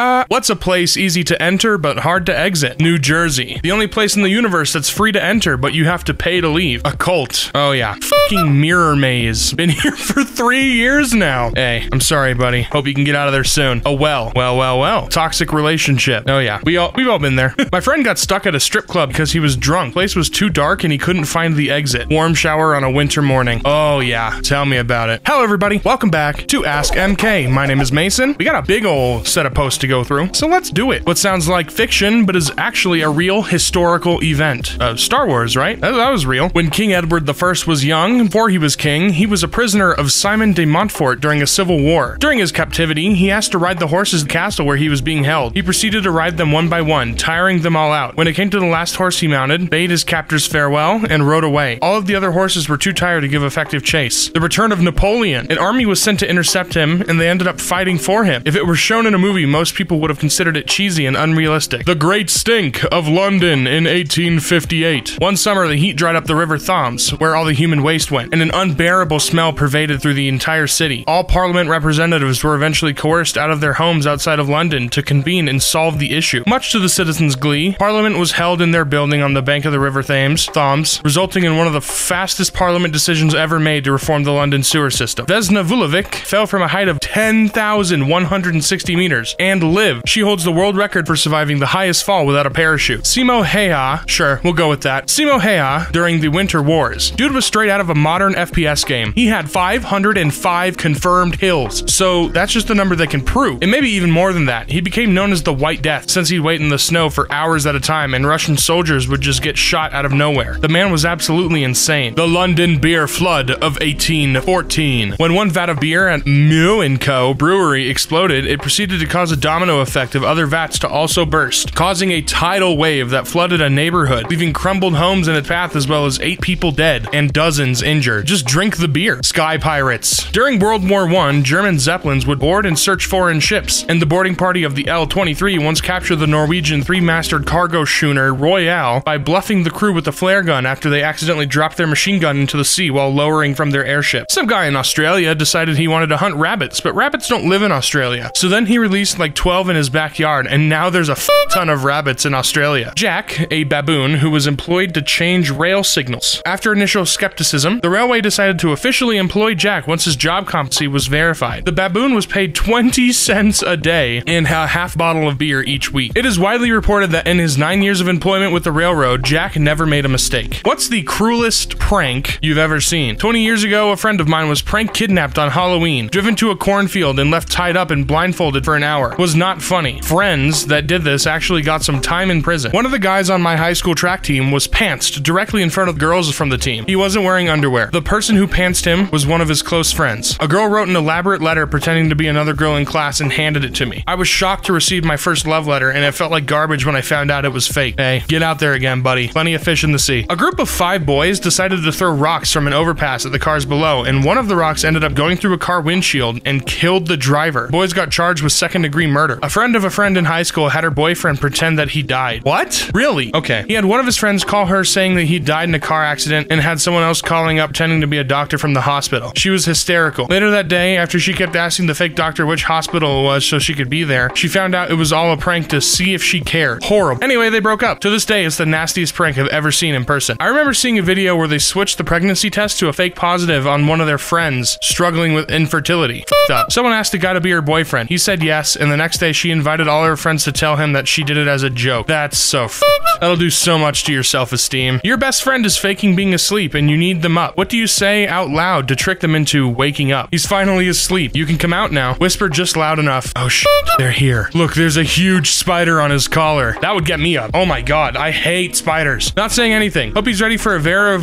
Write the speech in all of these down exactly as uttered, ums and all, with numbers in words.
Uh, what's a place easy to enter but hard to exit? New Jersey. The only place in the universe that's free to enter but you have to pay to leave. A cult. Oh yeah. Fucking mirror maze. Been here for three years now. Hey, I'm sorry, buddy. Hope you can get out of there soon. Oh well. Well, well, well. Toxic relationship. Oh yeah. We all, we've all been there. My friend got stuck at a strip club because he was drunk. Place was too dark and he couldn't find the exit. Warm shower on a winter morning. Oh yeah. Tell me about it. Hello everybody. Welcome back to Ask M K. My name is Mason. We got a big old set of posts to go through, so let's do it. What sounds like fiction but is actually a real historical event. Uh, Star Wars, right? That, that was real. When King Edward the First was young, before he was king, he was a prisoner of Simon de Montfort during a civil war. During his captivity, he asked to ride the horses in the castle where he was being held. He proceeded to ride them one by one, tiring them all out. When it came to the last horse he mounted, bade his captors farewell and rode away. All of the other horses were too tired to give effective chase. The return of Napoleon. An army was sent to intercept him, and they ended up fighting for him. If it were shown in a movie, most people would have considered it cheesy and unrealistic. The Great Stink of London in eighteen fifty-eight. One summer, the heat dried up the River Thames, where all the human waste went, and an unbearable smell pervaded through the entire city. All Parliament representatives were eventually coerced out of their homes outside of London to convene and solve the issue. Much to the citizens' glee, Parliament was held in their building on the bank of the River Thames, Thames, resulting in one of the fastest Parliament decisions ever made to reform the London sewer system. Vesna Vulović fell from a height of ten thousand one hundred sixty meters and live. She holds the world record for surviving the highest fall without a parachute. Simo Häyhä, sure, we'll go with that. Simo Häyhä during the Winter Wars. Dude was straight out of a modern F P S game. He had five hundred five confirmed kills, so that's just the number they can prove. And maybe even more than that, he became known as the White Death since he'd wait in the snow for hours at a time and Russian soldiers would just get shot out of nowhere. The man was absolutely insane. The London Beer Flood of eighteen fourteen. When one vat of beer at Muenco Brewery exploded, it proceeded to cause a domino effect of other vats to also burst, causing a tidal wave that flooded a neighborhood, leaving crumbled homes in its path as well as eight people dead and dozens injured. Just drink the beer. Sky Pirates. During World War One, German Zeppelins would board and search foreign ships, and the boarding party of the L twenty-three once captured the Norwegian three-masted cargo schooner Royale by bluffing the crew with a flare gun after they accidentally dropped their machine gun into the sea while lowering from their airship. Some guy in Australia decided he wanted to hunt rabbits, but rabbits don't live in Australia, so then he released like twelve in his backyard, and now there's a f ton of rabbits in Australia. Jack, a baboon who was employed to change rail signals. After initial skepticism, the railway decided to officially employ Jack once his job competency was verified. The baboon was paid twenty cents a day and a half bottle of beer each week. It is widely reported that in his nine years of employment with the railroad, Jack never made a mistake. What's the cruelest prank you've ever seen? twenty years ago, a friend of mine was prank kidnapped on Halloween, driven to a cornfield and left tied up and blindfolded for an hour. Was not funny. Friends that did this actually got some time in prison. One of the guys on my high school track team was pantsed directly in front of girls from the team. He wasn't wearing underwear. The person who pantsed him was one of his close friends. A girl wrote an elaborate letter pretending to be another girl in class and handed it to me. I was shocked to receive my first love letter, and it felt like garbage when I found out it was fake. Hey, get out there again, buddy. Plenty of fish in the sea. A group of five boys decided to throw rocks from an overpass at the cars below, and one of the rocks ended up going through a car windshield and killed the driver. Boys got charged with second-degree murder. A friend of a friend in high school had her boyfriend pretend that he died. What? Really? Okay. He had one of his friends call her saying that he died in a car accident and had someone else calling up pretending to be a doctor from the hospital. She was hysterical. Later that day, after she kept asking the fake doctor which hospital it was so she could be there, she found out it was all a prank to see if she cared. Horrible. Anyway, they broke up. To this day, it's the nastiest prank I've ever seen in person. I remember seeing a video where they switched the pregnancy test to a fake positive on one of their friends struggling with infertility. F***ed up. Someone asked a guy to be her boyfriend. He said yes, and the next day she invited all her friends to tell him that she did it as a joke. That's so f***ed. That'll do so much to your self-esteem. Your best friend is faking being asleep and you need them up. What do you say out loud to trick them into waking up? He's finally asleep. You can come out now. Whisper just loud enough. Oh sh**, they're here. Look, there's a huge spider on his collar. That would get me up. Oh my god, I hate spiders. Not saying anything. Hope he's ready for a very,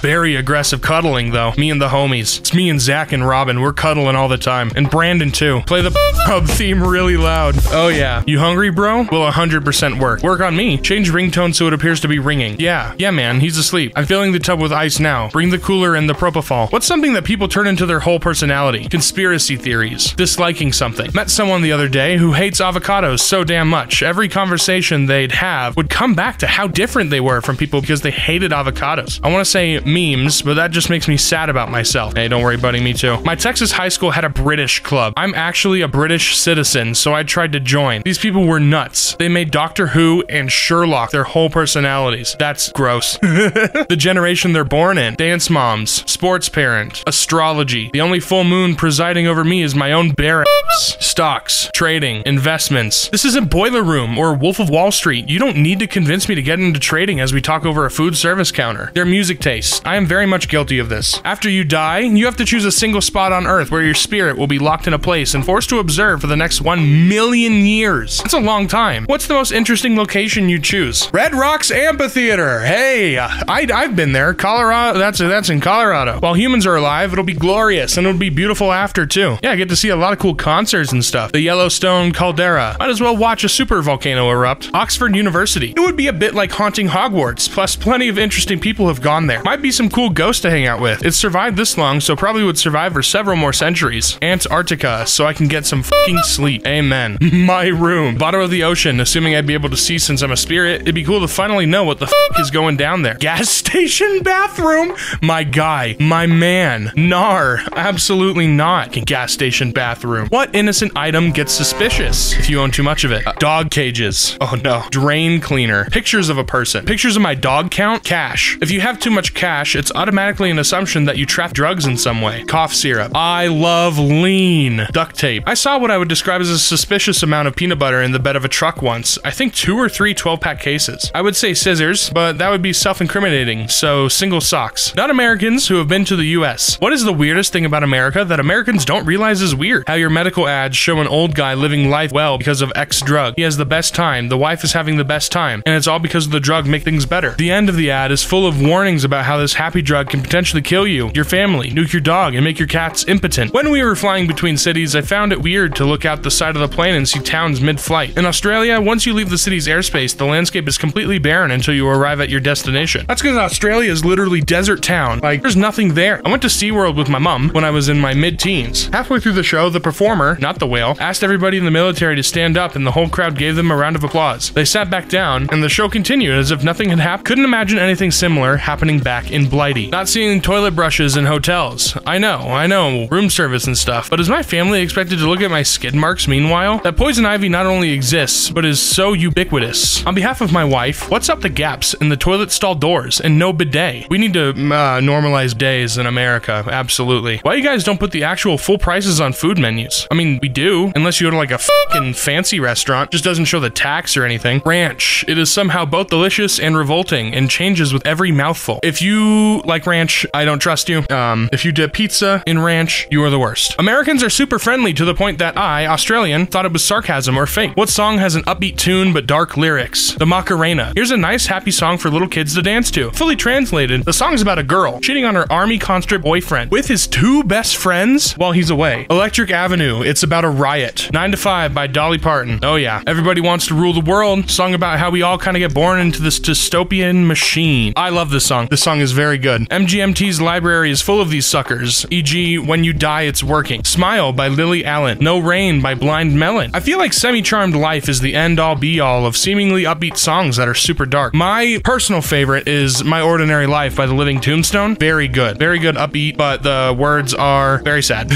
very aggressive cuddling though. Me and the homies. It's me and Zach and Robin. We're cuddling all the time. And Brandon too. Play the pub theme really loud. Oh yeah. You hungry, bro? Will one hundred percent work. Work on me. Change ringtone so it appears to be ringing. Yeah. Yeah, man. He's asleep. I'm filling the tub with ice now. Bring the cooler and the propofol. What's something that people turn into their whole personality? Conspiracy theories. Disliking something. Met someone the other day who hates avocados so damn much. Every conversation they'd have would come back to how different they were from people because they hated avocados. I want to say memes, but that just makes me sad about myself. Hey, don't worry, buddy. Me too. My Texas high school had a British club. I'm actually a British citizen, so I tried to join. These people were nuts. They made Doctor Who and Sherlock their whole personalities. That's gross. The generation they're born in. Dance moms, sports parent, astrology. The only full moon presiding over me is my own bare ass. Stocks, trading, investments. This isn't Boiler Room or Wolf of Wall Street. You don't need to convince me to get into trading as we talk over a food service counter. Their music taste. I am very much guilty of this. After you die, you have to choose a single spot on Earth where your spirit will be locked in a place and forced to observe for the next one million years. That's a long time. What's the most interesting location you choose? Red Rocks Amphitheater. Hey, I, I've been there. Colorado. That's that's in Colorado. While humans are alive, it'll be glorious and it'll be beautiful after too. Yeah, I get to see a lot of cool concerts and stuff. The Yellowstone Caldera. Might as well watch a super volcano erupt. Oxford University. It would be a bit like haunting Hogwarts. Plus, plenty of interesting people have gone there. Might be some cool ghosts to hang out with. It survived this long, so probably would survive for several more centuries. Antarctica, so I can get some fucking sleep. Amen. My room. Bottom of the ocean, assuming I'd be able to see since I'm a spirit. It'd be cool to finally know what the fuck is going down there. Gas station bathroom? My guy. My man. Nar. Absolutely not. Gas station bathroom. What innocent item gets suspicious if you own too much of it? Uh, dog cages. Oh no. Drain cleaner. Pictures of a person. Pictures of my dog count? Cash. If you have too much cash, it's automatically an assumption that you trap drugs in some way. Cough syrup. I love lean. Duct tape. I saw what I would describe as a suspicious amount of peanut butter in the bed of a truck once. I think two or three twelve pack cases. I would say scissors, but that would be self-incriminating, so single socks. Not Americans who have been to the U S. What is the weirdest thing about America that Americans don't realize is weird? How your medical ads show an old guy living life well because of X drug. He has the best time, the wife is having the best time, and it's all because of the drug make things better. The end of the ad is full of warnings about how this happy drug can potentially kill you, your family, nuke your dog, and make your cats impotent. When we were flying between cities, I found it weird to look out the side of the plane and see towns mid-flight. In Australia, once you leave the city's airspace, the landscape is completely barren until you arrive at your destination. That's because Australia is literally desert town. Like, there's nothing there. I went to SeaWorld with my mom when I was in my mid-teens. Halfway through the show, the performer, not the whale, asked everybody in the military to stand up and the whole crowd gave them a round of applause. They sat back down and the show continued as if nothing had happened. Couldn't imagine anything similar happening back in Blighty. Not seeing toilet brushes in hotels. I know, I know, room service and stuff, but is my family expected to look at my skid marks meanwhile? That poison ivy not only exists, but is so ubiquitous. On behalf of my wife, what's up the gaps in the toilet stall doors and no bidet? We need to uh, normalize days in America, absolutely. Why you guys don't put the actual full prices on food menus? I mean, we do, unless you go to like a fucking fancy restaurant. Just doesn't show the tax or anything. Ranch. It is somehow both delicious and revolting and changes with every mouthful. If you like ranch, I don't trust you. Um, if you dip pizza in ranch, you are the worst. Americans are super friendly to the point that I, Australian, thought it was sarcasm or fake. What song has an upbeat tune but dark lyrics? The Macarena. Here's a nice happy song for little kids to dance to. Fully translated, the song's about a girl cheating on her army conscript boyfriend with his two best friends while he's away. Electric Avenue. It's about a riot. nine to five by Dolly Parton. Oh yeah. Everybody Wants to Rule the World. Song about how we all kind of get born into this dystopian machine. I love this song. This song is very good. M G M T's library is full of these suckers. for example When You Die, It's Working. Smile by Lily Allen. No Rain by Blind Melon. I feel like Semi-Charmed Life is the end-all be-all of seemingly upbeat songs that are super dark. My personal favorite is My Ordinary Life by The Living Tombstone. Very good. Very good upbeat, but the words are very sad.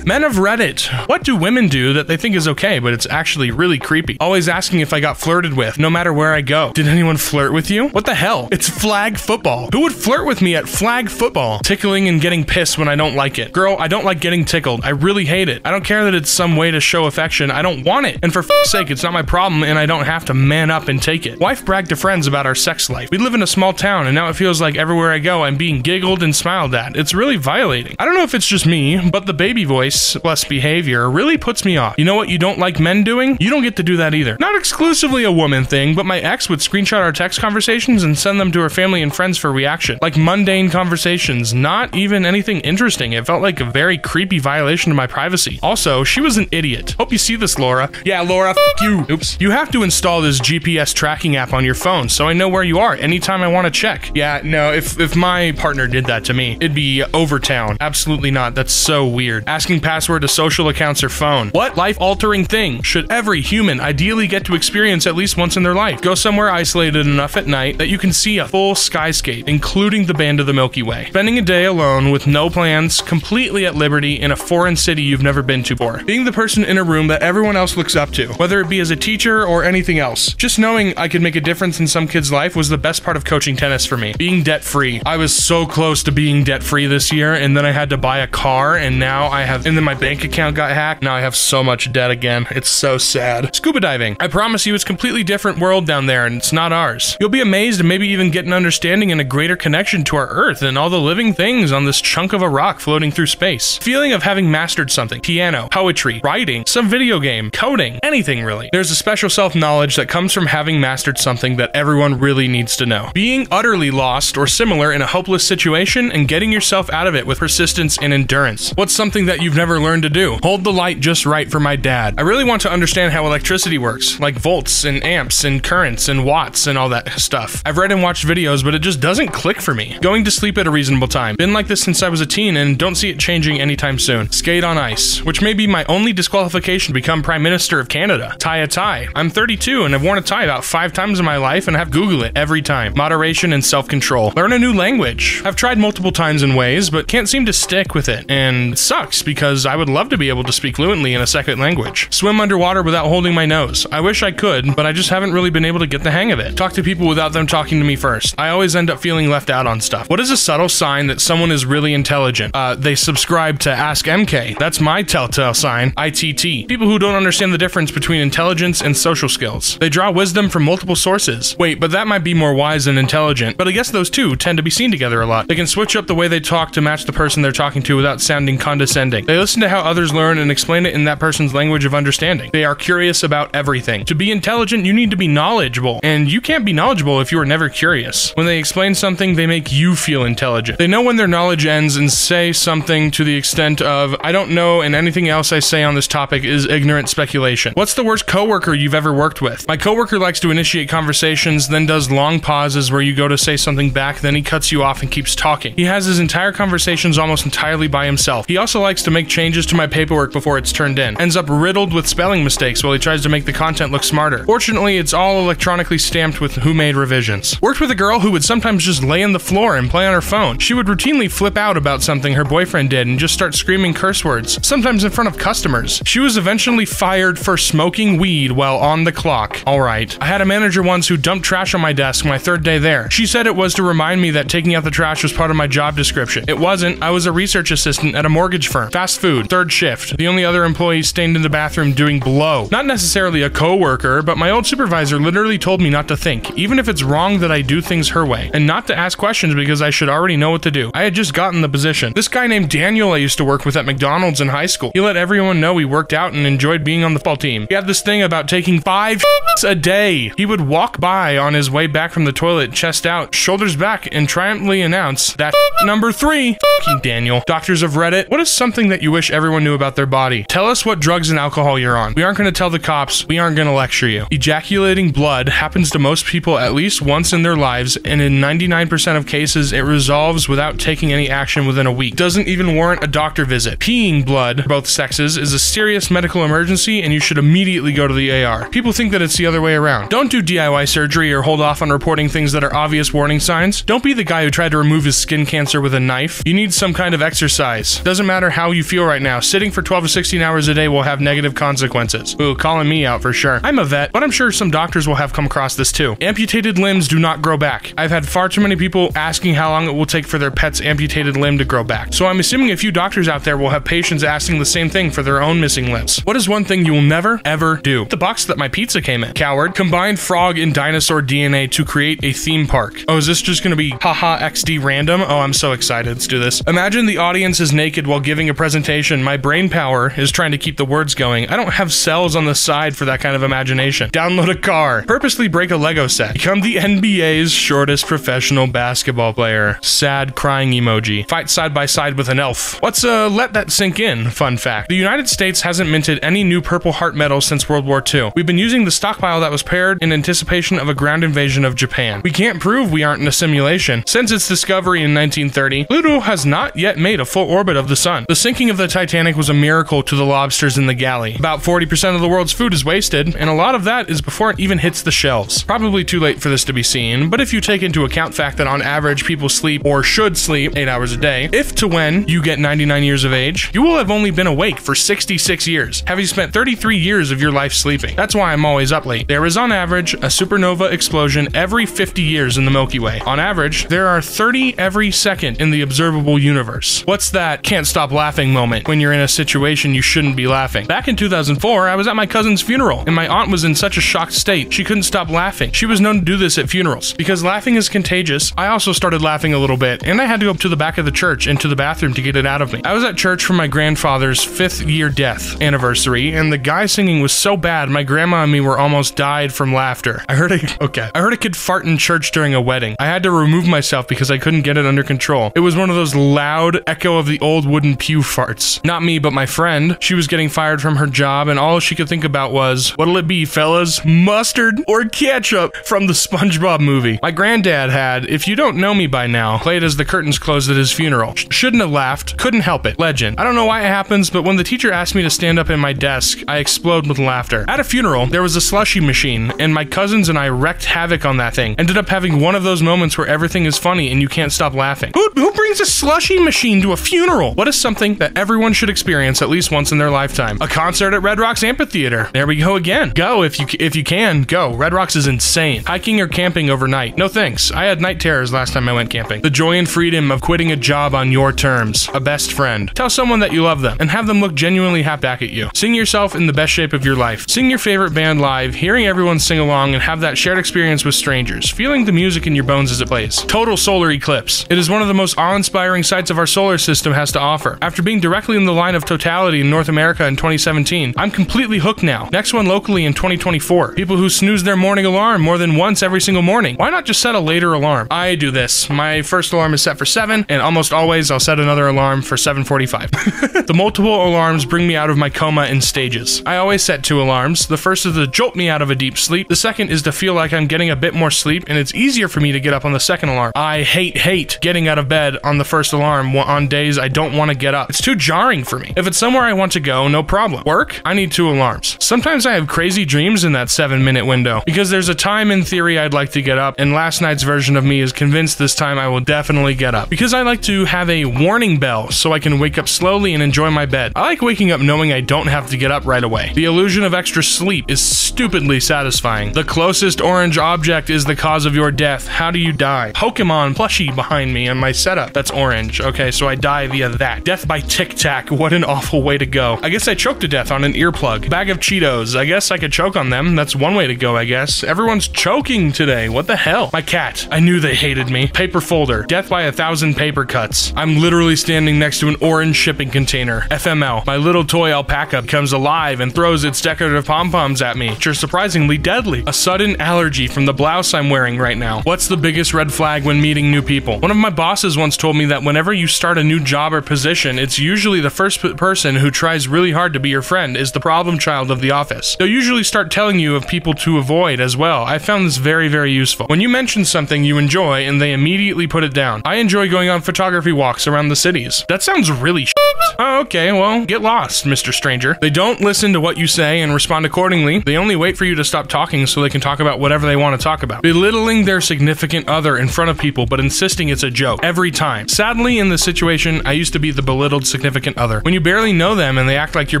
Men of Reddit. What do women do that they think is okay, but it's actually really creepy? Always asking if I got flirted with, no matter where I go. Did anyone flirt with you? What the hell? It's flag football. Who would flirt with me at flag football? Tickling and getting pissed when I don't like it. Girl, I don't like getting tickled. I really hate it. I don't care that it's some way to show affection. I don't want it. And for fuck's sake, it's not my problem and I don't have to man up and take it. Wife bragged to friends about our sex life. We live in a small town and now it feels like everywhere I go, I'm being giggled and smiled at. It's really violating. I don't know if it's just me, but the baby voice plus behavior really puts me off. You know what you don't like men doing? You don't get to do that either. Not exclusively a woman thing, but my ex would screenshot our text conversations and send them to her family and friends for reaction. Like mundane conversations, not even anything interesting. It felt like a very creepy violation of my privacy. Also, she was an idiot. Hope you see this, Laura. Yeah, Laura, f you. Oops. You have to install this G P S tracking app on your phone so I know where you are anytime I want to check. Yeah, no, if, if my partner did that to me, it'd be over town. Absolutely not. That's so weird. Asking password to social accounts or phone. What life-altering thing should every human ideally get to experience at least once in their life? Go somewhere isolated enough at night that you can see a full skyscape, including the band of the Milky Way. Spending a day alone with no plans, completely at liberty in a foreign city you've never been to before. Being the person in a room room that everyone else looks up to, whether it be as a teacher or anything else. Just knowing I could make a difference in some kid's life was the best part of coaching tennis for me. Being debt-free. I was so close to being debt-free this year, and then I had to buy a car, and now I have, and then my bank account got hacked. Now I have so much debt again. It's so sad. Scuba diving. I promise you it's a completely different world down there, and it's not ours. You'll be amazed and maybe even get an understanding and a greater connection to our Earth and all the living things on this chunk of a rock floating through space. Feeling of having mastered something. Piano, poetry, writing, some video game, coding, anything really. There's a special self-knowledge that comes from having mastered something that everyone really needs to know. Being utterly lost or similar in a hopeless situation and getting yourself out of it with persistence and endurance. What's something that you've never learned to do? Hold the light just right for my dad. I really want to understand how electricity works, like volts and amps and currents and watts and all that stuff. I've read and watched videos, but it just doesn't click for me. Going to sleep at a reasonable time. Been like this since I was a teen and don't see it changing anytime soon. Skate on ice, which may be my only disqualification to become Prime Minister of Canada. Tie a tie. I'm thirty-two and I've worn a tie about five times in my life and have Google it every time. Moderation and self-control. Learn a new language. I've tried multiple times and ways, but can't seem to stick with it, and it sucks because I would love to be able to speak fluently in a second language. Swim underwater without holding my nose. I wish I could, but I just haven't really been able to get the hang of it. Talk to people without them talking to me first. I always end up feeling left out on stuff. What is a subtle sign that someone is really intelligent? Uh, they subscribe to Ask M K. That's my telltale sign. I T T. People who don't understand the difference between intelligence and social skills. They draw wisdom from multiple sources. Wait, but that might be more wise than intelligent, but I guess those two tend to be seen together a lot. They can switch up the way they talk to match the person they're talking to without sounding condescending. They listen to how others learn and explain it in that person's language of understanding. They are curious about everything. To be intelligent, you need to be knowledgeable, and you can't be knowledgeable if you are never curious. When they explain something, they make you feel intelligent. They know when their knowledge ends and say something to the extent of, I don't know, and anything else I say on this topic is ignorant speculation. What's the worst coworker you've ever worked with? My coworker likes to initiate conversations, then does long pauses where you go to say something back, then he cuts you off and keeps talking. He has his entire conversations almost entirely by himself. He also likes to make changes to my paperwork before it's turned in. Ends up riddled with spelling mistakes while he tries to make the content look smarter. Fortunately, it's all electronically stamped with who made revisions. Worked with a girl who would sometimes just lay on the floor and play on her phone. She would routinely flip out about something her boyfriend did and just start screaming curse words, sometimes in front of customers. She was eventually fired for smoking weed while on the clock. Alright. I had a manager once who dumped trash on my desk my third day there. She said it was to remind me that taking out the trash was part of my job description. It wasn't. I was a research assistant at a mortgage firm. Fast food. Third shift. The only other employee stayed in the bathroom doing blow. Not necessarily a co-worker, but my old supervisor literally told me not to think, even if it's wrong that I do things her way, and not to ask questions because I should already know what to do. I had just gotten the position. This guy named Daniel I used to work with at McDonald's in high school. He let everyone know he worked out and enjoyed being on the football team. He had this thing about taking five a day. He would walk by on his way back from the toilet, chest out, shoulders back, and triumphantly announce that number three. Fucking Daniel. Doctors of Reddit. What is something that you wish everyone knew about their body? Tell us what drugs and alcohol you're on. We aren't going to tell the cops. We aren't going to lecture you. Ejaculating blood happens to most people at least once in their lives, and in ninety-nine percent of cases, it resolves without taking any action within a week. Doesn't even warrant a doctor visit. Peeing blood, both sexes, is a serious medical emergency, and you should immediately go to the A R. People think that it's the other way around. Don't do D I Y surgery or hold off on reporting things that are obvious warning signs. Don't be the guy who tried to remove his skin cancer with a knife. You need some kind of exercise. Doesn't matter how you feel right now. Sitting for twelve to sixteen hours a day will have negative consequences. Ooh, calling me out for sure. I'm a vet, but I'm sure some doctors will have come across this too. Amputated limbs do not grow back. I've had far too many people asking how long it will take for their pet's amputated limb to grow back. So I'm assuming a few doctors out there will have patients asking the same thing for their own missing limbs. What is one thing you will never, ever do? The box that my pizza came in. Coward. Combine frog and dinosaur D N A to create a theme park. Oh, is this just gonna be haha X D random? Oh, I'm so excited. Let's do this. Imagine the audience is naked while giving a presentation. My brain power is trying to keep the words going. I don't have cells on the side for that kind of imagination. Download a car. Purposely break a Lego set. Become the N B A's shortest professional basketball player. Sad crying emoji. Fight side by side with an elf. What's uh, let that sink in? Fun fact. The United States hasn't minted any new Purple Heart medals since World War Two. We've been using the stockpile that was paired in anticipation of a ground invasion of Japan. We can't prove we aren't in a simulation. Since its discovery in nineteen thirty, Pluto has not yet made a full orbit of the sun. The sinking of the Titanic was a miracle to the lobsters in the galley. About forty percent of the world's food is wasted, and a lot of that is before it even hits the shelves. Probably too late for this to be seen, but if you take into account the fact that on average people sleep, or should sleep, eight hours a day, if to when you get ninety-nine years of age, you will have only been awake for sixty-six years. years? Have you spent thirty-three years of your life sleeping? That's why I'm always up late. There is on average a supernova explosion every fifty years in the Milky Way. On average, there are thirty every second in the observable universe. What's that can't stop laughing moment when you're in a situation you shouldn't be laughing? Back in two thousand four, I was at my cousin's funeral and my aunt was in such a shocked state, she couldn't stop laughing. She was known to do this at funerals. Because laughing is contagious, I also started laughing a little bit and I had to go up to the back of the church and to the bathroom to get it out of me. I was at church for my grandfather's fifth year death anniversary and the guy singing was so bad my grandma and me were almost died from laughter. I heard a, okay. I heard a kid fart in church during a wedding. I had to remove myself because I couldn't get it under control. It was one of those loud echo of the old wooden pew farts. Not me, but my friend. She was getting fired from her job and all she could think about was, what'll it be, fellas? Mustard or ketchup from the SpongeBob movie. My granddad had, if you don't know me by now, played as the curtains closed at his funeral. Sh- shouldn't have laughed, couldn't help it. Legend. I don't know why it happens, but when the teacher asked me to stand up in my desk, I explode with laughter. At a funeral, there was a slushy machine and my cousins and I wrecked havoc on that thing. Ended up having one of those moments where everything is funny and you can't stop laughing. Who, who brings a slushy machine to a funeral? What is something that everyone should experience at least once in their lifetime? A concert at Red Rocks Amphitheater. There we go again. Go if you if you can. Go. Red Rocks is insane. Hiking or camping overnight. No thanks. I had night terrors last time I went camping. The joy and freedom of quitting a job on your terms. A best friend. Tell someone that you love them and have them look genuinely happy back at you. Sing yourself in the best shape of your life. Sing your favorite band live, hearing everyone sing along and have that shared experience with strangers, feeling the music in your bones as it plays. Total solar eclipse. It is one of the most awe-inspiring sights of our solar system has to offer. After being directly in the line of totality in North America in twenty seventeen, I'm completely hooked now. Next one locally in twenty twenty-four. People who snooze their morning alarm more than once every single morning. Why not just set a later alarm? I do this. My first alarm is set for seven, and almost always I'll set another alarm for seven forty-five. The multiple alarms bring me out of my coma in stages. I always set two alarms. The first is to jolt me out of a deep sleep. The second is to feel like I'm getting a bit more sleep and it's easier for me to get up on the second alarm. I hate, hate getting out of bed on the first alarm on days I don't want to get up. It's too jarring for me. If it's somewhere I want to go, no problem. Work? I need two alarms. Sometimes I have crazy dreams in that seven minute window because there's a time in theory I'd like to get up and last night's version of me is convinced this time I will definitely get up. Because I like to have a warning bell so I can wake up slowly and enjoy my bed. I like waking up knowing I don't have to get up right away. The illusion of extra sleep is stupidly satisfying. The closest orange object is the cause of your death. How do you die? Pokemon plushie behind me and my setup. That's orange. Okay, so I die via that. Death by Tic Tac. What an awful way to go. I guess I choked to death on an earplug. Bag of Cheetos. I guess I could choke on them. That's one way to go, I guess. Everyone's choking today. What the hell? My cat. I knew they hated me. Paper folder. Death by a thousand paper cuts. I'm literally standing next to an orange shipping container. F M L. My little toy alpaca becomes alive and throws its decorative pom-poms at me, which are surprisingly deadly. A sudden allergy from the blouse I'm wearing right now. What's the biggest red flag when meeting new people? One of my bosses once told me that whenever you start a new job or position, it's usually the first person who tries really hard to be your friend is the problem child of the office. They'll usually start telling you of people to avoid as well. I found this very, very useful. When you mention something you enjoy and they immediately put it down. I enjoy going on photography walks around the cities. That sounds really sh**. Oh, okay, well, get lost, Mister Stranger. They don't listen to what you say and respond accordingly. They only wait for you to stop talking so they can talk about whatever they want to talk about. Belittling their significant other in front of people but insisting it's a joke every time. Sadly, in this situation, I used to be the belittled significant other. When you barely know them and they act like your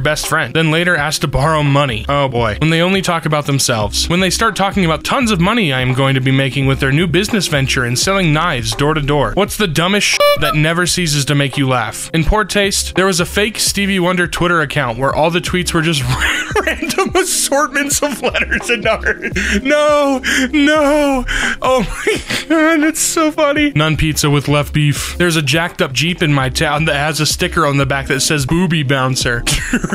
best friend, then later ask to borrow money. Oh boy. When they only talk about themselves. When they start talking about tons of money I am going to be making with their new business venture and selling knives door to door. What's the dumbest sh** that never ceases to make you laugh? In poor taste, there was a fake Stevie Wonder Twitter account where all the tweets were just random assortments of letters and numbers. No, no. Oh my god, it's so funny. None pizza with left beef. There's a jacked up Jeep in my town that has a sticker on the back that says booby bouncer.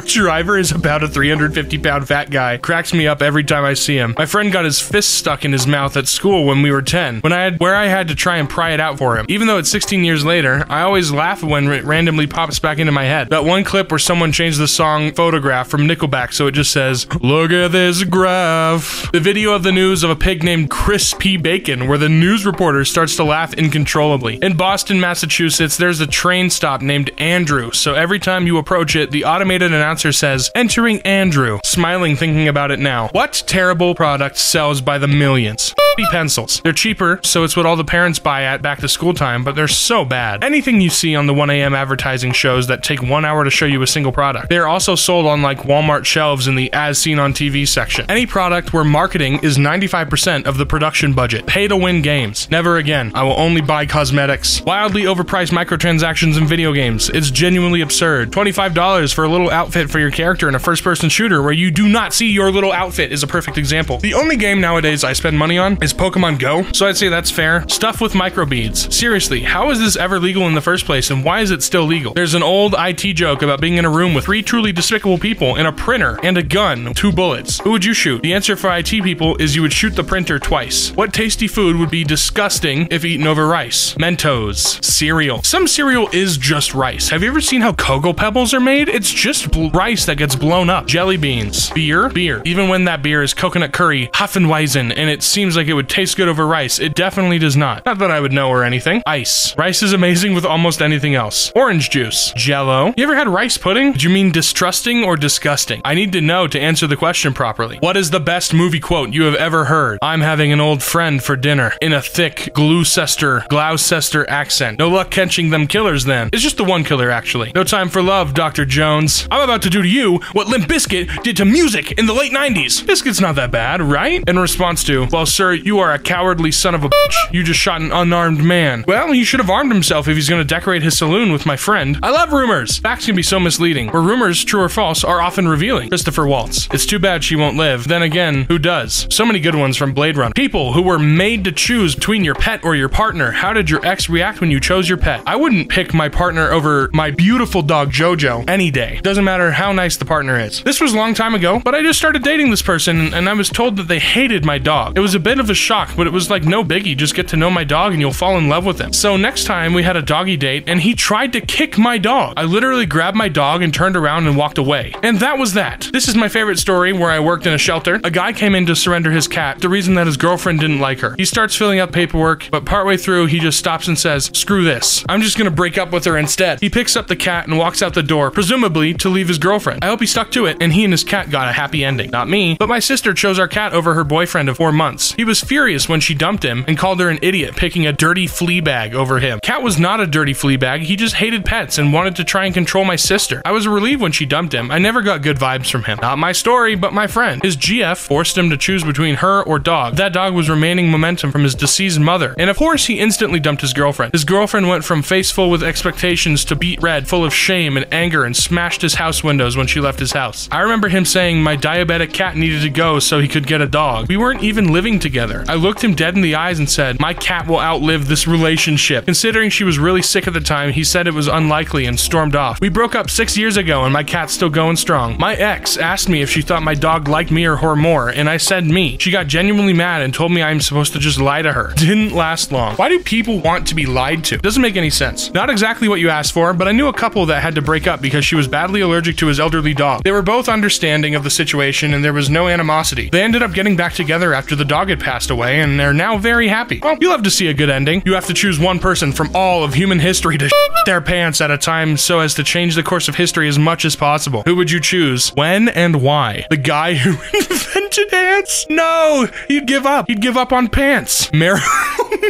Driver is about a three hundred fifty pound fat guy. Cracks me up every time I see him. My friend got his fist stuck in his mouth at school when we were ten, when I had, where I had to try and pry it out for him. Even though it's sixteen years later, I always laugh when it randomly pops back into my head. That one clip where someone changed the song Photograph from Nickelback so it just says, look at this graph. The video of the news of a pig named Crispy Bacon where the news reporter starts to laugh uncontrollably. In Boston, Massachusetts, there's a train stop named Andrew, so every time you approach it, the automated announcer says, entering Andrew, smiling thinking about it now. What terrible product sells by the millions? Sharpie pencils. They're cheaper, so it's what all the parents buy at back to school time, but they're so bad. Anything you see on the one A M advertising shows that take one hour to show you a single product. They're also sold on like Walmart shelves in the as seen on T V section. Any product where marketing is ninety-five percent of the production budget. Pay to win games. Never again. I will only buy cosmetics. Wildly overpriced microtransactions in video games. It's genuinely absurd. twenty-five dollars for a little outfit for your character in a first person shooter where you do not see your little outfit is a perfect example. The only game nowadays I spend money on is Pokemon Go, so I'd say that's fair. Stuff with microbeads. Seriously, how is this ever legal in the first place and why is it still legal? There's an old I T joke about being in a room with three truly despicable people and a printer and a gun, two bullets. Who would you shoot? The answer for I T people is you would shoot the printer twice. What tasty food would be disgusting if eaten over rice? Mentos. Cereal. Some cereal is just rice. Have you ever seen how Cocoa Pebbles are made? It's just rice that gets blown up. Jelly beans. Beer. Beer. Even when that beer is coconut curry, Hafenweizen, and it seems like it would taste good over rice, it definitely does not. Not that I would know or anything. Ice. Rice is amazing with almost anything else. Orange juice. Jell-O. You ever had rice pudding? Did you mean distrusting or disgusting? I need to know to answer the question properly. What is the best movie quote you have ever heard? I'm having an old friend for dinner. In a thick Gloucester, Gloucester accent. No luck catching them killers then. It's just the one killer actually. No time for love, Doctor Jones. I'm about to do to you what Limp Bizkit did to music in the late nineties. Bizkit's not that bad, right? In response to, well sir, you are a cowardly son of a bitch. You just shot an unarmed man. Well, he should have armed himself if he's gonna decorate his saloon with my friend. I love rumors. Facts can be so misleading, where rumors, true or false, are often revealing. Christopher Waltz. It's too bad she won't live. Then again, who does? So many good ones from Blade Runner. People who were made to choose between your pet or your partner. How did your ex react when you chose your pet? I wouldn't pick my partner over my beautiful dog Jojo any day. Doesn't matter how nice the partner is. This was a long time ago, but I just started dating this person and I was told that they hated my dog. It was a bit of a shock, but it was like no biggie. Just get to know my dog and you'll fall in love with him. So next time we had a doggy date and he tried to kick my dog. I literally grabbed my dog and turned around and walked away. And that was that. This is my favorite story where I worked in a shelter. A guy came in to surrender his cat, the reason that his girlfriend didn't like her. He starts filling out paperwork, but partway through he just stops and says, screw this. I'm just gonna break up with her instead. He picks up the cat and walks out the door, presumably to leave his girlfriend. I hope he stuck to it and he and his cat got a happy ending. Not me, but my sister chose our cat over her boyfriend of four months. He was furious when she dumped him and called her an idiot, picking a dirty flea bag over him. Cat was not a dirty flea bag, he just hated pets and wanted to try and control my sister. I was relieved when she dumped him. I never got good vibes from him. Not my story, but my friend. His G F forced him to choose between her or dog. That dog was remaining momentum from his deceased mother. And of course, he instantly dumped his girlfriend. His girlfriend went from face full with expectations to beet red, full of shame and anger, and smashed his house windows when she left his house. I remember him saying my diabetic cat needed to go so he could get a dog. We weren't even living together. I looked him dead in the eyes and said, my cat will outlive this relationship. Considering she was really sick at the time, he said it was unlikely and stormed off. We broke up six years ago and my cat's still going strong. My ex asked me if she thought my dog liked me or her more, and I said me. She got genuinely mad and told me I'm supposed to just lie to her. Didn't last long. Why do people want to be lied to? Doesn't make any sense. Not exactly what you asked for, but I knew a couple that had to break up because she was badly allergic to his elderly dog. They were both understanding of the situation and there was no animosity. They ended up getting back together after the dog had passed away and they're now very happy. Well, you love to see a good ending. You have to choose one person from all of human history to shit their pants at a time so as to change the course of history as much as possible. Who would you choose? When and why? The guy who invented ants? No! He'd give up. He'd give up on pants. Mar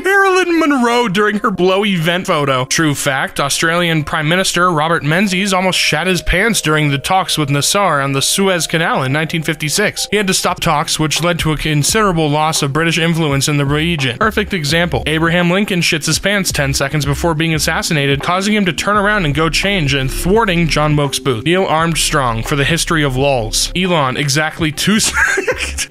Marilyn Monroe during her blowy event photo. True fact, Australian Prime Minister Robert Menzies almost shat his pants during the talks with Nassar on the Suez Canal in nineteen fifty-six. He had to stop talks, which led to a considerable loss of British influence in the region. Perfect example. Abraham Lincoln shits his pants ten seconds before being assassinated, causing him to turn around and go change and thwarting John Wilkes Booth. Neil Armstrong for the history of lols. Elon, exactly two seconds.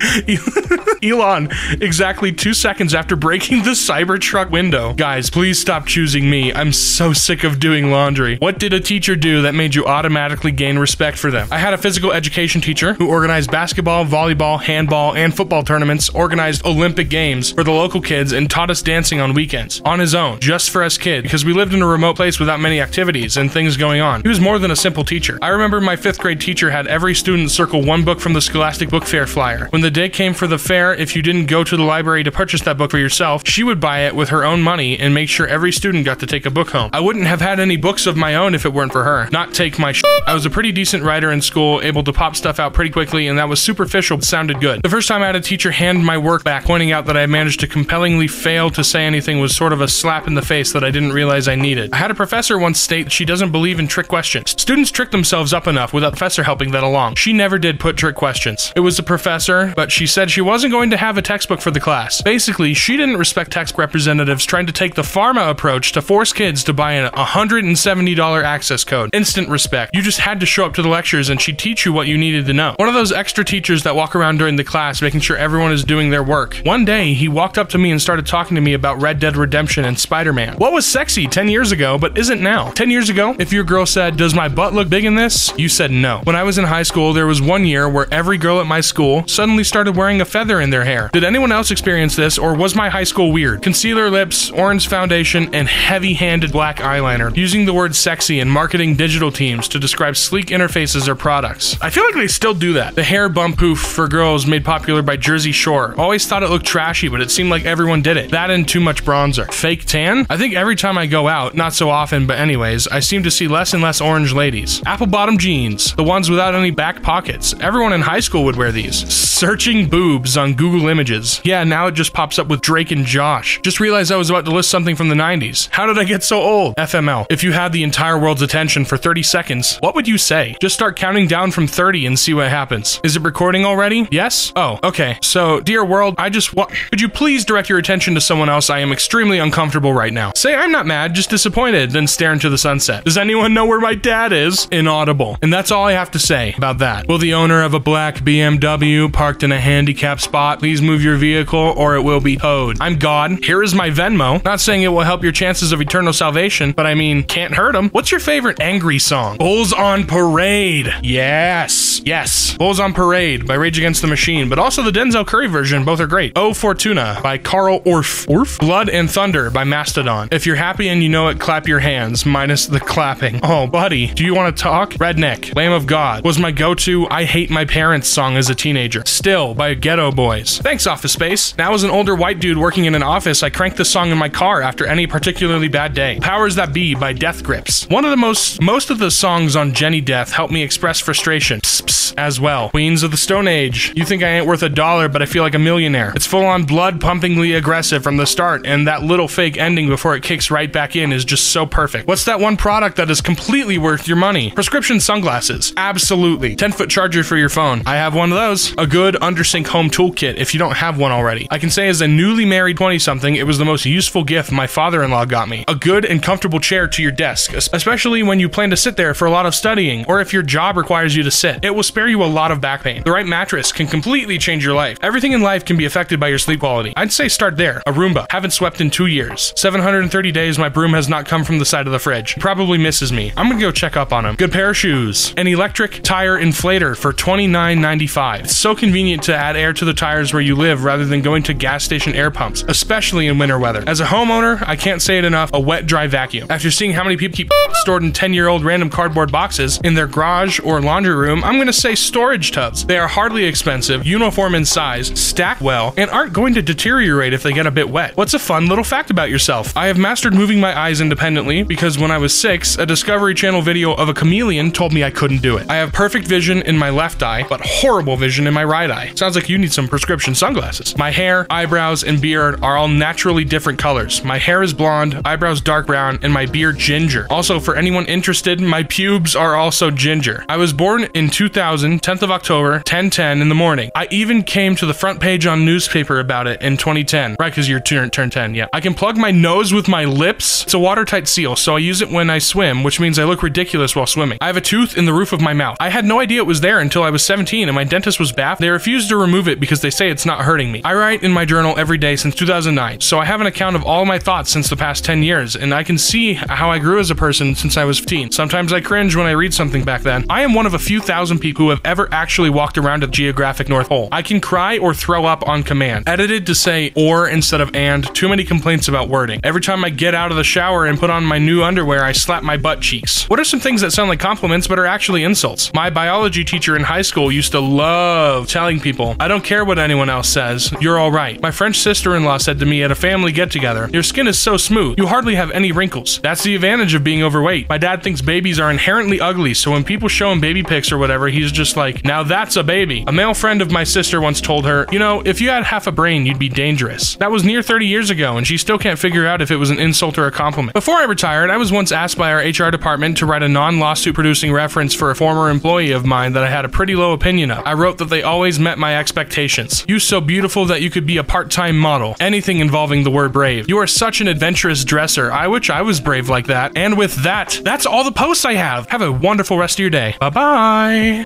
Elon, exactly two seconds after breaking the Cybertruck window. Guys, please stop choosing me. I'm so sick of doing laundry. What did a teacher do that made you automatically gain respect for them? I had a physical education teacher who organized basketball, volleyball, handball, and football tournaments, organized Olympic games for the local kids, and taught us dancing on weekends. On his own, just for us kids, because we lived in a remote place without many activities and things going on. He was more than a simple teacher. I remember my fifth grade teacher had every student circle one book from the Scholastic Book Fair flyer. When the day came for the fair, if you didn't go to the library to purchase that book for yourself, she would buy it with her own money and make sure every student got to take a book home. I wouldn't have had any books of my own if it weren't for her. Not take my sh**. I was a pretty decent writer in school, able to pop stuff out pretty quickly, and that was superficial but sounded good. The first time I had a teacher hand my work back pointing out that I managed to compellingly fail to say anything was sort of a slap in the face that I didn't realize I needed. I had a professor once state that she doesn't believe in trick questions. Students trick themselves up enough without the professor helping that along. She never did put trick questions. It was the professor, but she said she wasn't going to have a textbook for the class. Basically, she didn't respect textbook representatives trying to take the pharma approach to force kids to buy an one hundred seventy dollar access code. Instant respect. You just had to show up to the lectures and she'd teach you what you needed to know. One of those extra teachers that walk around during the class making sure everyone is doing their work. One day, he walked up to me and started talking to me about Red Dead Redemption and Spider-Man. What was sexy ten years ago, but isn't now? ten years ago, if your girl said, "Does my butt look big in this?" you said no. When I was in high school, there was one year where every girl at my school suddenly started wearing a feather in their hair. Did anyone else experience this, or was my high school weird? Concealer lips, orange foundation, and heavy-handed black eyeliner, using the word sexy in marketing digital teams to describe sleek interfaces or products. I feel like they still do that. The hair bump poof for girls made popular by Jersey Shore. Always thought it looked trashy, but it seemed like everyone did it. That and too much bronzer. Fake tan? I think every time I go out, not so often, but anyways, I seem to see less and less orange ladies. Apple bottom jeans, the ones without any back pockets. Everyone in high school would wear these. Searching boobs on Google Images. Yeah, now it just pops up with Drake and Josh. Just realized I was about to list something from the nineties. How did I get so old? F M L. If you had the entire world's attention for thirty seconds, what would you say? Just start counting down from thirty and see what happens. Is it recording already? Yes? Oh, okay. So, dear world, I just want... Could you please direct your attention to someone else? I am extremely uncomfortable right now. Say I'm not mad, just disappointed, then stare into the sunset. Does anyone know where my dad is? Inaudible. And that's all I have to say about that. Will the owner of a black B M W parked in a handicapped spot please move your vehicle or it will be towed? I'm God. Here is my Venmo. Not saying it will help your chances of eternal salvation, but I mean, can't hurt them. What's your favorite angry song? Bulls on Parade. Yes. Yes. Bulls on Parade by Rage Against the Machine, but also the Denzel Curry version. Both are great. Oh Fortuna by Carl Orff. Orff? Blood and Thunder by Mastodon. If you're happy and you know it, clap your hands, minus the clapping. Oh, buddy. Do you want to talk? Redneck. Lamb of God was my go-to I Hate My Parents song as a teenager. Still by Ghetto Boys. Thanks, Office Space. Now as an older white dude working in an office, I crank this song in my car after any particularly bad day. Powers That Be by Death Grips. One of the most, most of the songs on Jenny Death help me express frustration. Psst, psst, as well. Queens of the Stone Age. You think I ain't worth a dollar, but I feel like a millionaire. It's full on blood pumpingly aggressive from the start, and that little fake ending before it kicks right back in is just so perfect. What's that one product that is completely worth your money? Prescription sunglasses. Absolutely. ten foot charger for your phone. I have one of those. A good undersink home toolkit if you don't have one already. I can say as a newly married twenty something, it was the most useful gift my father-in-law got me. A good and comfortable chair to your desk, especially when you plan to sit there for a lot of studying or if your job requires you to sit. It will spare you a lot of back pain. The right mattress can completely change your life. Everything in life can be affected by your sleep quality. I'd say start there. A Roomba. Haven't swept in two years. seven hundred thirty days my broom has not come from the side of the fridge. He probably misses me. I'm gonna go check up on him. Good pair of shoes. An electric tire inflator for twenty-nine ninety-five. It's so convenient to add air to the tires where you live rather than going to gas station air pumps, especially in winter weather. As a homeowner, I can't say it enough, a wet dry vacuum. After seeing how many people keep stored in ten year old random cardboard boxes in their garage or laundry room, I'm gonna say storage tubs. They are hardly expensive, uniform in size, stack well, and aren't going to deteriorate if they get a bit wet. What's a fun little fact about yourself? I have mastered moving my eyes independently because when I was six, a Discovery Channel video of a chameleon told me I couldn't do it. I have perfect vision in my left eye, but horrible vision in my right eye. Sounds like you need some prescription sunglasses. My hair, eyebrows, and beard are all naturally different colors. My hair is blonde, eyebrows dark brown, and my beard ginger. Also, for anyone interested, my pubes are also ginger. I was born in two thousand, tenth of October, ten ten in the morning. I even came to the front page on newspaper about it in twenty ten. Right, because you're turn turn ten, yeah. I can plug my nose with my lips. It's a watertight seal, so I use it when I swim, which means I look ridiculous while swimming. I have a tooth in the roof of my mouth. I had no idea it was there until I was seventeen and my dentist was baffled. They refused to remove it because they say it's not hurting me. I write in my journal every day since two thousand nine, so I have an account of all my thoughts since the past ten years, and I can see how I grew as a person since I was fifteen. Sometimes I cringe when I read something back then. I am one of a few thousand people who have ever actually walked around the geographic North Pole. I can cry or throw up on command. Edited to say or instead of and. Too many complaints about wording. Every time I get out of the shower and put on my new underwear, I slap my butt cheeks. What are some things that sound like compliments but are actually insults? My biology teacher in high school used to love telling people, "I don't care what anyone else says, you're all right." My French sister-in-law said to me at a family get-together, "Your skin is so smooth, you hardly have any wrinkles." That's the advantage of being overweight. My dad thinks babies are inherently ugly, so when people show him baby pics or whatever, he's just like, "Now that's a baby." A male friend of my sister once told her, "You know, if you had half a brain, you'd be dangerous. That was near thirty years ago, and she still can't figure out if it was an insult or a compliment. Before I retired, I was once asked by our H R department to write a non-lawsuit producing reference for a former employee of mine that I had a pretty low opinion of. I wrote that they always met my expectations. You so beautiful that you could be a part-time model. Anything involving the word brave. You are such an adventurous dresser. I wish I was brave like that. And with that, that's all the posts I have. Have a wonderful rest of your day. Bye-bye.